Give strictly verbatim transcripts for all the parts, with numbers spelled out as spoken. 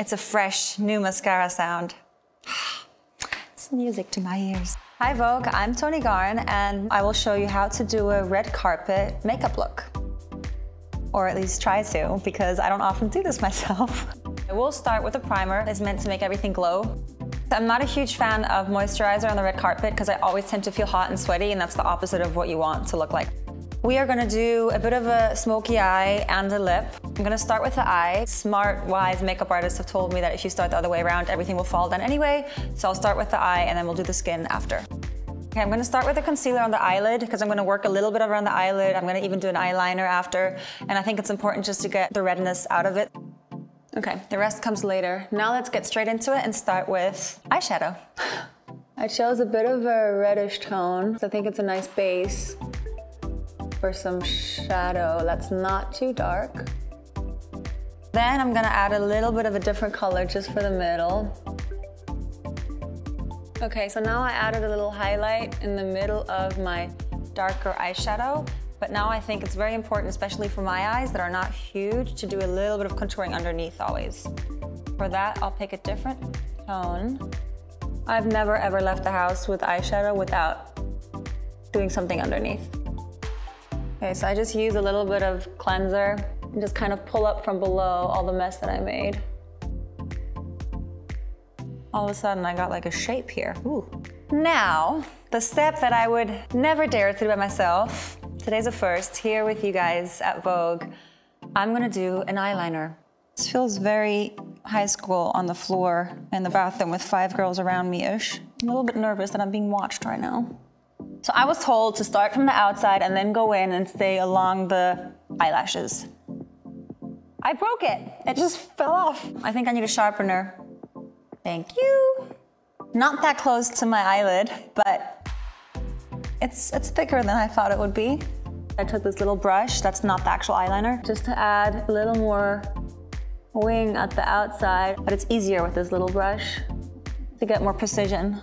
It's a fresh, new mascara sound. It's music to my ears. Hi Vogue, I'm Toni Garrn, and I will show you how to do a red carpet makeup look. Or at least try to, because I don't often do this myself. I will start with a primer. It's meant to make everything glow. I'm not a huge fan of moisturizer on the red carpet because I always tend to feel hot and sweaty, and that's the opposite of what you want to look like. We are gonna do a bit of a smoky eye and a lip. I'm gonna start with the eye. Smart, wise makeup artists have told me that if you start the other way around, everything will fall down anyway. So I'll start with the eye and then we'll do the skin after. Okay, I'm gonna start with a concealer on the eyelid because I'm gonna work a little bit around the eyelid. I'm gonna even do an eyeliner after. And I think it's important just to get the redness out of it. Okay, the rest comes later. Now let's get straight into it and start with eyeshadow. I chose a bit of a reddish tone, so I think it's a nice base for some shadow that's not too dark. Then I'm gonna add a little bit of a different color just for the middle. Okay, so now I added a little highlight in the middle of my darker eyeshadow. But now I think it's very important, especially for my eyes that are not huge, to do a little bit of contouring underneath always. For that, I'll pick a different tone. I've never ever left the house with eyeshadow without doing something underneath. Okay, so I just use a little bit of cleanser and just kind of pull up from below all the mess that I made. All of a sudden, I got like a shape here. Ooh. Now, the step that I would never dare to do by myself. Today's a first, here with you guys at Vogue. I'm gonna do an eyeliner. This feels very high school on the floor in the bathroom with five girls around me-ish. I'm a little bit nervous that I'm being watched right now. So I was told to start from the outside and then go in and stay along the eyelashes. I broke it, it just fell off. I think I need a sharpener. Thank you. Not that close to my eyelid, but It's, it's thicker than I thought it would be. I took this little brush, that's not the actual eyeliner, just to add a little more wing at the outside, but it's easier with this little brush to get more precision.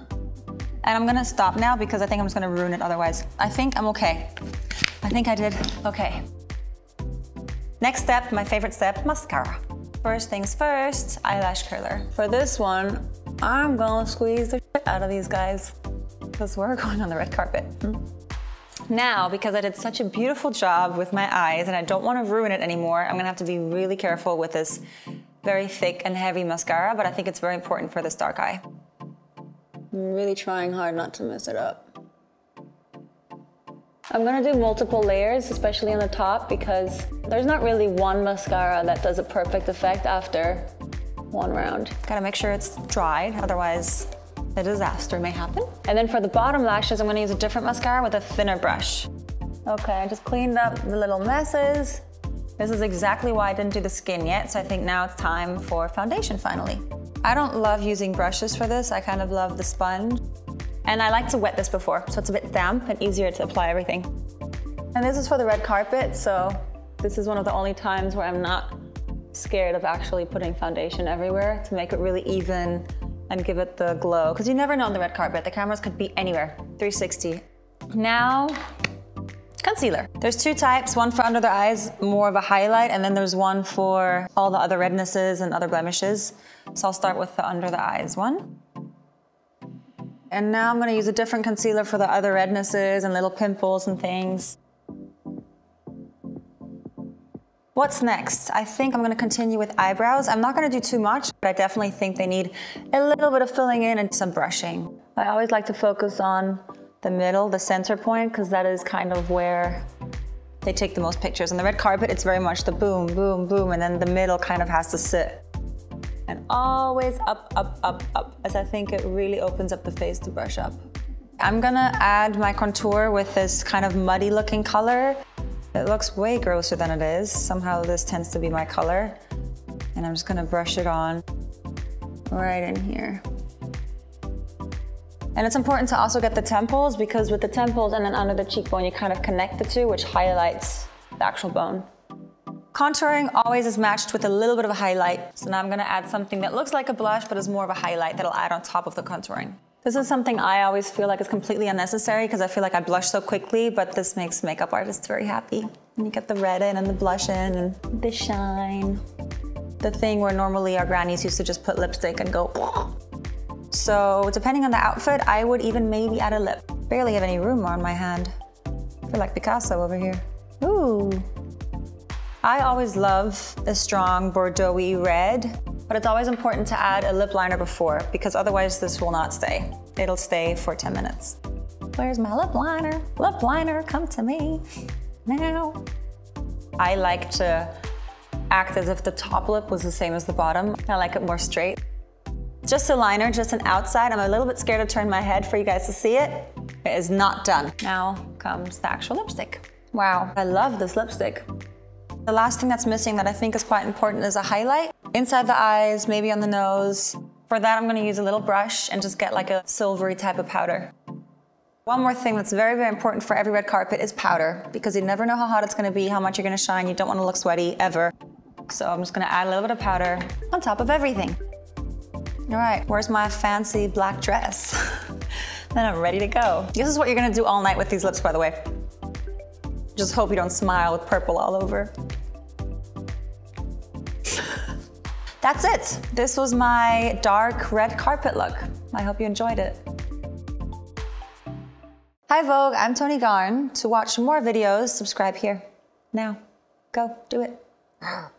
And I'm gonna stop now because I think I'm just gonna ruin it otherwise. I think I'm okay. I think I did okay. Next step, my favorite step, mascara. First things first, eyelash curler. For this one, I'm gonna squeeze the shit out of these guys, because we're going on the red carpet. Now, because I did such a beautiful job with my eyes and I don't want to ruin it anymore, I'm gonna have to be really careful with this very thick and heavy mascara, but I think it's very important for this dark eye. I'm really trying hard not to mess it up. I'm gonna do multiple layers, especially on the top, because there's not really one mascara that does a perfect effect after one round. Gotta make sure it's dried, otherwise a disaster may happen. And then for the bottom lashes, I'm gonna use a different mascara with a thinner brush. Okay, I just cleaned up the little messes. This is exactly why I didn't do the skin yet, so I think now it's time for foundation finally. I don't love using brushes for this, I kind of love the sponge. And I like to wet this before, so it's a bit damp and easier to apply everything. And this is for the red carpet, so this is one of the only times where I'm not scared of actually putting foundation everywhere to make it really even and give it the glow, because you never know on the red carpet, the cameras could be anywhere, three sixty. Now, concealer. There's two types, one for under the eyes, more of a highlight, and then there's one for all the other rednesses and other blemishes. So I'll start with the under the eyes one. And now I'm gonna use a different concealer for the other rednesses and little pimples and things. What's next? I think I'm gonna continue with eyebrows. I'm not gonna do too much, but I definitely think they need a little bit of filling in and some brushing. I always like to focus on the middle, the center point, because that is kind of where they take the most pictures. On the red carpet, it's very much the boom, boom, boom, and then the middle kind of has to sit. And always up, up, up, up, as I think it really opens up the face to brush up. I'm gonna add my contour with this kind of muddy looking color. It looks way grosser than it is. Somehow this tends to be my color. And I'm just gonna brush it on right in here. And it's important to also get the temples, because with the temples and then under the cheekbone, you kind of connect the two, which highlights the actual bone. Contouring always is matched with a little bit of a highlight. So now I'm gonna add something that looks like a blush, but is more of a highlight that I'll add on top of the contouring. This is something I always feel like is completely unnecessary because I feel like I blush so quickly, but this makes makeup artists very happy. And you get the red in and the blush in and the shine. the thing where normally our grannies used to just put lipstick and go. So depending on the outfit, I would even maybe add a lip. Barely have any room on my hand. I feel like Picasso over here. Ooh. I always love a strong Bordeaux-y red, but it's always important to add a lip liner before, because otherwise this will not stay. It'll stay for ten minutes. Where's my lip liner? Lip liner, come to me now. I like to act as if the top lip was the same as the bottom. I like it more straight. Just a liner, just an outside. I'm a little bit scared to turn my head for you guys to see it. It is not done. Now comes the actual lipstick. Wow, I love this lipstick. The last thing that's missing that I think is quite important is a highlight. Inside the eyes, maybe on the nose. For that, I'm gonna use a little brush and just get like a silvery type of powder. One more thing that's very, very important for every red carpet is powder, because you never know how hot it's gonna be, how much you're gonna shine. You don't wanna look sweaty, ever. So I'm just gonna add a little bit of powder on top of everything. All right, where's my fancy black dress? Then I'm ready to go. This is what you're gonna do all night with these lips, by the way. Just hope you don't smile with purple all over. That's it. This was my dark red carpet look. I hope you enjoyed it. Hi Vogue, I'm Toni Garrn. To watch more videos, subscribe here. Now, go do it.